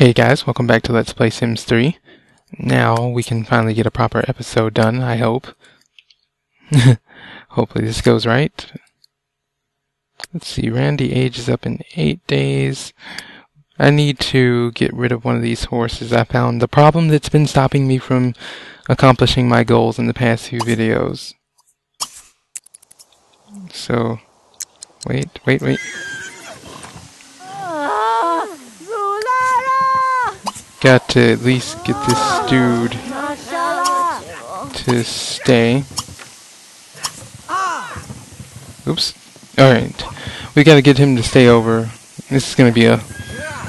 Hey guys, welcome back to Let's Play Sims 3. Now we can finally get a proper episode done, I hope. Hopefully this goes right. Let's see, Randy ages up in 8 days. I need to get rid of one of these horses. I found the problem that's been stopping me from accomplishing my goals in the past few videos. So, wait. Got to at least get this dude to stay. Oops. Alright. We gotta get him to stay over. This is gonna be a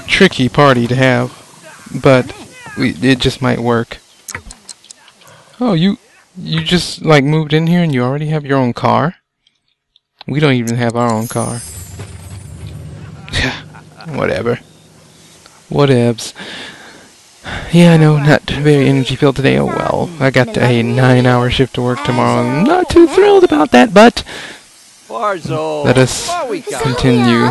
tricky party to have, but it just might work. Oh, you just like moved in here and you already have your own car? We don't even have our own car. Whatever. Yeah, I know, not very energy filled today. Oh well, I got a 9-hour shift to work tomorrow. I'm not too thrilled about that, but let us continue.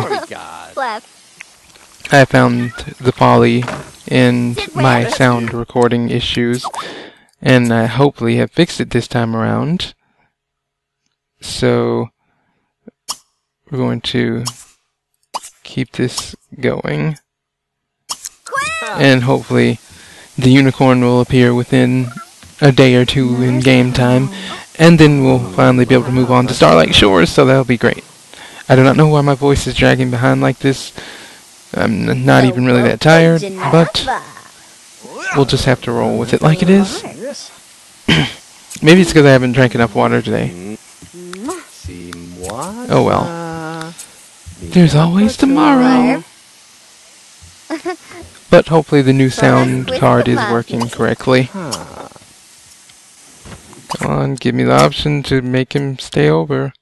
I found the folly in my sound recording issues, and I hopefully have fixed it this time around. So, we're going to keep this going. And hopefully the unicorn will appear within a day or two in game time, and then we'll finally be able to move on to Starlight Shores, so that'll be great. I do not know why my voice is dragging behind like this. I'm not even really that tired, but we'll just have to roll with it like it is. Maybe it's because I haven't drank enough water today. Oh well. There's always tomorrow. But hopefully the new sound card is working correctly. Come on, give me the option to make him stay over.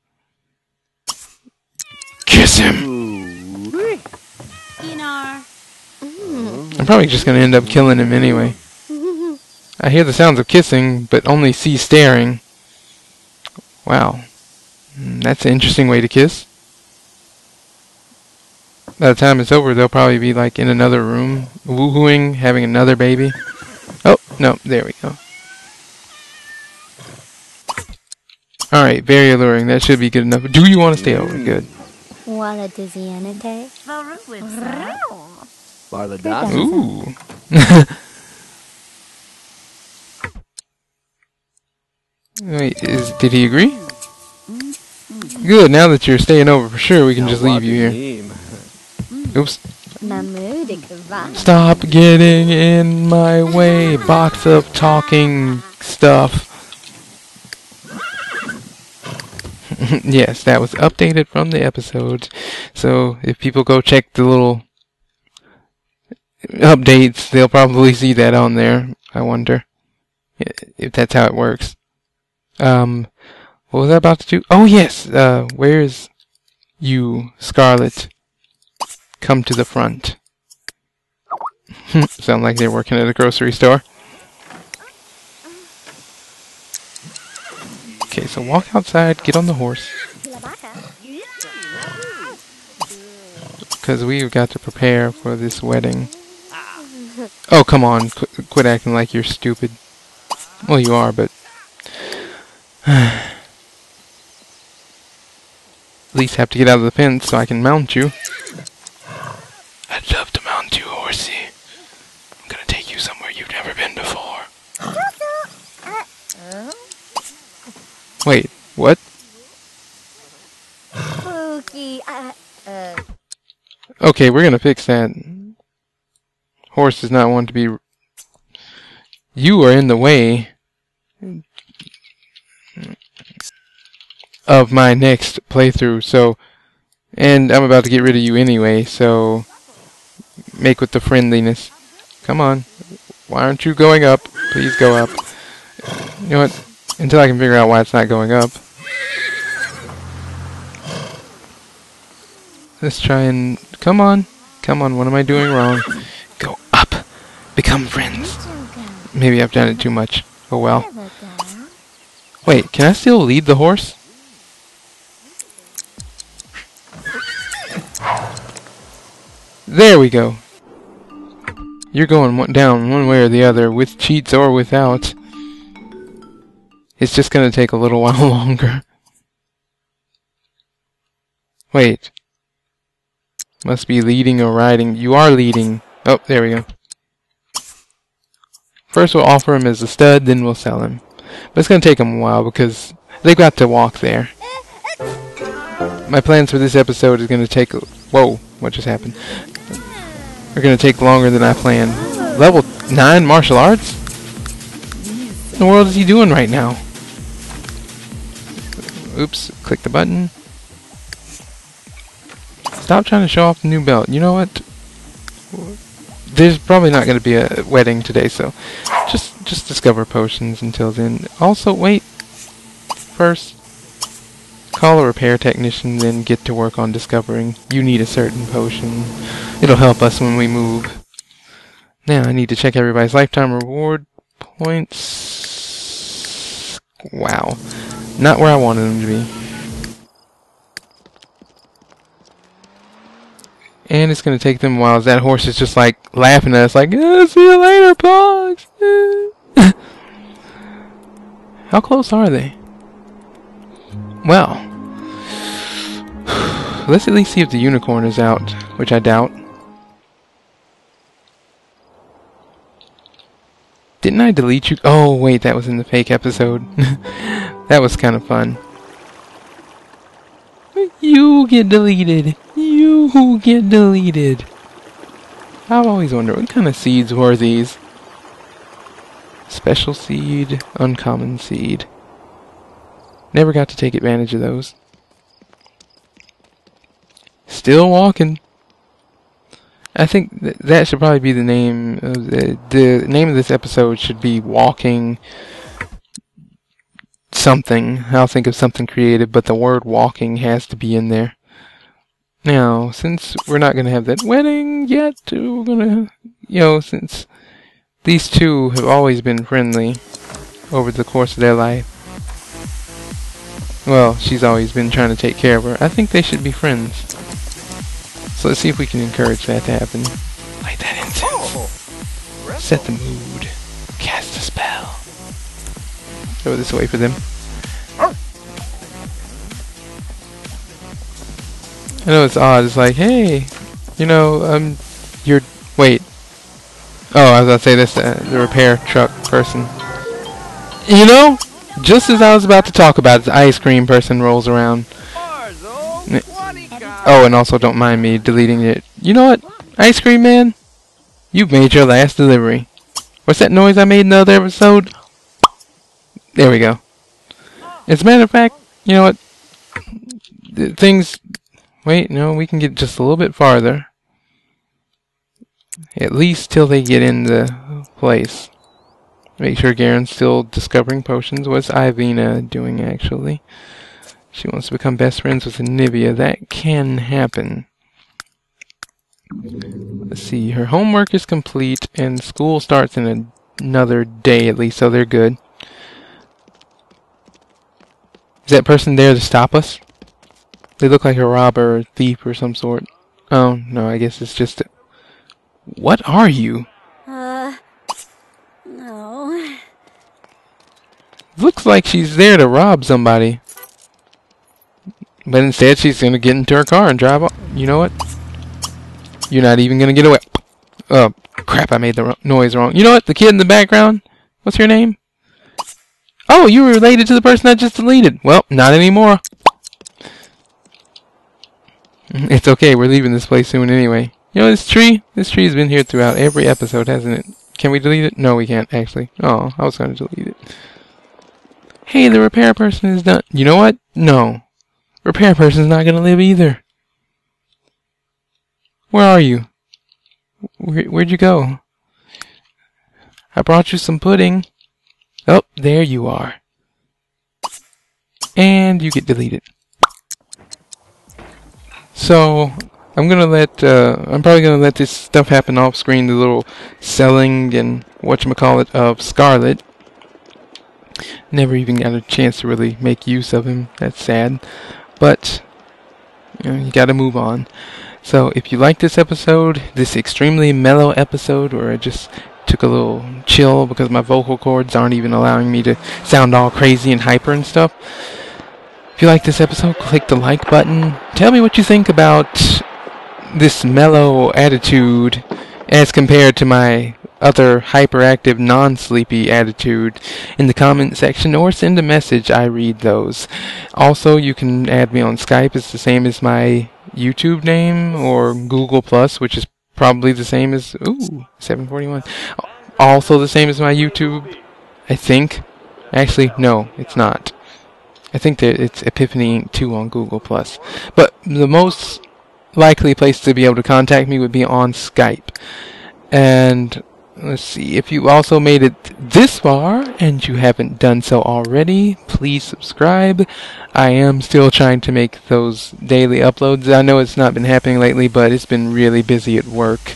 Kiss him! I'm probably just going to end up killing him anyway. I hear the sounds of kissing, but only see staring. Wow. That's an interesting way to kiss. By the time it's over, they'll probably be like in another room, woohooing, having another baby. Oh, no, there we go. Alright, very alluring. That should be good enough. Do you want to stay over? Good. Ooh. Wait, did he agree? Good, now that you're staying over for sure, we can just leave you here. Oops. Stop getting in my way, box of talking stuff. Yes, that was updated from the episode. So if people go check the little updates, they'll probably see that on there. I wonder if that's how it works. What was I about to do? Oh yes, where is you, Scarlet? Come to the front. Sound like they're working at a grocery store. Okay, so walk outside, get on the horse. Because we've got to prepare for this wedding. Oh, come on, quit acting like you're stupid. Well, you are, but... At least have to get out of the fence so I can mount you. I'd love to mount you, horsey. I'm gonna take you somewhere you've never been before. Wait, what? Okay, we're gonna fix that. Horse does not want to be... You are in the way of my next playthrough, so... And I'm about to get rid of you anyway, so... Make with the friendliness. Come on. Why aren't you going up? Please go up. You know what? Until I can figure out why it's not going up. Let's try and... Come on. Come on. What am I doing wrong? Go up. Become friends. Maybe I've done it too much. Oh well. Wait, can I still lead the horse? There we go. You're going down one way or the other, with cheats or without. It's just going to take a little while longer. Wait. Must be leading or riding. You are leading. Oh, there we go. First we'll offer him as a stud, then we'll sell him. But it's going to take him a while because they've got to walk there. My plans for this episode is going to take... Whoa, what just happened? They're going to take longer than I planned. Level 9 martial arts? What in the world is he doing right now? Oops, click the button. Stop trying to show off the new belt. You know what? There's probably not going to be a wedding today, so just discover potions until then. Also, wait. First, call a repair technician, then get to work on discovering. You need a certain potion. It'll help us when we move. Now I need to check everybody's lifetime reward points. Wow. Not where I wanted them to be. And it's going to take them a while as that horse is just like laughing at us like, oh, see you later, Pogs! How close are they? Well, let's at least see if the unicorn is out, which I doubt. Didn't I delete you? Oh, wait, that was in the fake episode. That was kind of fun. You get deleted. You get deleted. I've always wondered, what kind of seeds were these? Special seed, uncommon seed. Never got to take advantage of those. Still walking. I think that should probably be the name of the name of this episode should be walking something. I'll think of something creative, but the word walking has to be in there. Now, since we're not going to have that wedding yet, we're going to, you know, since these two have always been friendly over the course of their life, well, she's always been trying to take care of her, I think they should be friends. So let's see if we can encourage that to happen. Light that incense. Set the mood. Cast a spell. Throw this away for them. I know it's odd, it's like, hey, you know, you're, wait. Oh, I was about to say that's the repair truck person. You know, just as I was about to talk about, the ice cream person rolls around. Oh, and also don't mind me deleting it. You know what, ice cream man? You've made your last delivery. What's that noise I made in the other episode? There we go. As a matter of fact, you know what, things... Wait, no, we can get just a little bit farther. At least till they get in the place. Make sure Garen's still discovering potions. What's Ivina doing, actually? She wants to become best friends with Nivia. That can happen. Let's see, her homework is complete, and school starts in another day at least, so they're good. Is that person there to stop us? They look like a robber or a thief or some sort. Oh, no, I guess it's just... What are you? No... Looks like she's there to rob somebody. But instead she's gonna get into her car and drive off. You know what? You're not even gonna get away. Oh, crap, I made the noise wrong. You know what? The kid in the background? What's her name? Oh, you were related to the person I just deleted. Well, not anymore. It's okay, we're leaving this place soon anyway. You know, this tree's been here throughout every episode, hasn't it? Can we delete it? No, we can't, actually. Oh, I was going to delete it. Hey, the repair person is done. You know what? No. Repair person's not going to live either. Where are you? Where'd you go? I brought you some pudding. Oh, there you are. And you get deleted. So, I'm probably gonna let this stuff happen off screen, the little selling and whatchamacallit of Scarlet. Never even got a chance to really make use of him, that's sad. But, you know, you gotta move on. So if you like this episode, this extremely mellow episode where I just took a little chill because my vocal cords aren't even allowing me to sound all crazy and hyper and stuff. If you like this episode, click the like button. Tell me what you think about this mellow attitude as compared to my other hyperactive, non-sleepy attitude in the comment section, or send a message. I read those. Also, you can add me on Skype. It's the same as my YouTube name, or Google+, which is probably the same as... Ooh, 741. Also the same as my YouTube, I think. Actually, no, it's not. I think that it's Epiphany Inc. 2 on Google+. But the most likely place to be able to contact me would be on Skype. And... let's see, if you also made it this far and you haven't done so already, please subscribe. I am still trying to make those daily uploads. I know it's not been happening lately, but it's been really busy at work.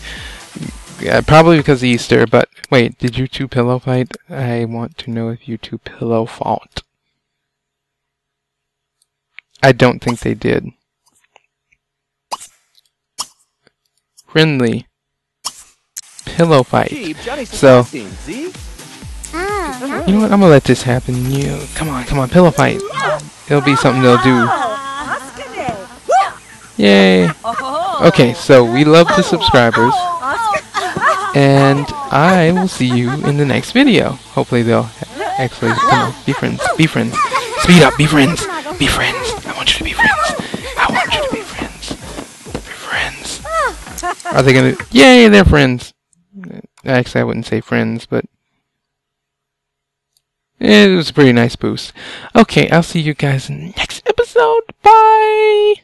Yeah, probably because of Easter, but wait, did you two pillow fight? I want to know if you two pillow fought. I don't think they did. Friendly. Pillow fight. So, you know what? I'm gonna let this happen. You, come on, pillow fight. It'll be something they'll do. Yay! Okay, so we love the subscribers, and I will see you in the next video. Hopefully, they'll actually come on. Be friends. Speed up, be friends. I want you to be friends. Are they gonna? Yay, they're friends. Actually, I wouldn't say friends, but it was a pretty nice boost. Okay, I'll see you guys in the next episode. Bye!